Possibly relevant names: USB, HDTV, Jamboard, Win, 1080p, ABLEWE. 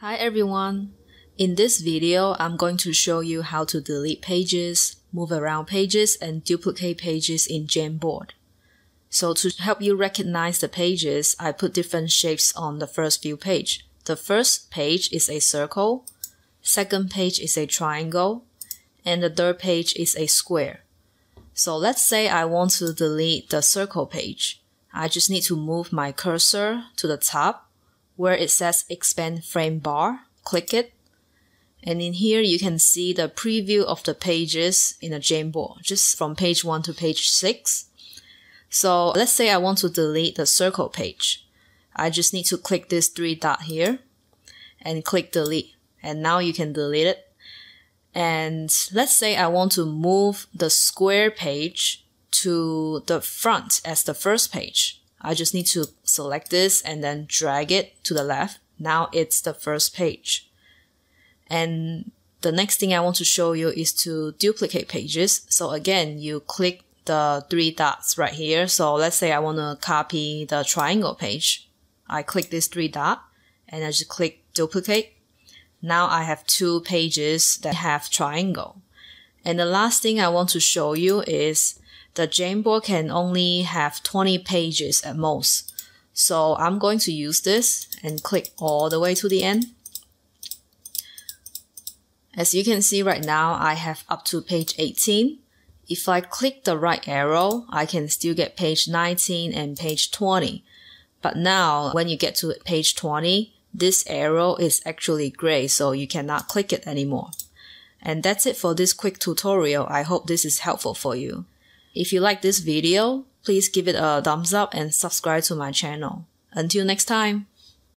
Hi everyone! In this video, I'm going to show you how to delete pages, move around pages, and duplicate pages in Jamboard. So to help you recognize the pages, I put different shapes on the first few pages. The first page is a circle, second page is a triangle, and the third page is a square. So let's say I want to delete the circle page. I just need to move my cursor to the top, where it says expand frame bar, click it. And in here you can see the preview of the pages in a Jamboard, just from page 1 to page 6. So let's say I want to delete the circle page. I just need to click this 3 dots here and click delete. And now you can delete it. And let's say I want to move the square page to the front as the first page. I just need to select this and then drag it to the left. Now it's the first page. And the next thing I want to show you is to duplicate pages. So again, you click the 3 dots right here. So let's say I want to copy the triangle page. I click this 3 dots and I just click duplicate. Now I have 2 pages that have triangle. And the last thing I want to show you is the Jamboard can only have 20 pages at most. So I'm going to use this and click all the way to the end. As you can see right now, I have up to page 18. If I click the right arrow, I can still get page 19 and page 20. But now when you get to page 20, this arrow is actually gray, so you cannot click it anymore. And that's it for this quick tutorial. I hope this is helpful for you. If you like this video, please give it a thumbs up and subscribe to my channel. Until next time!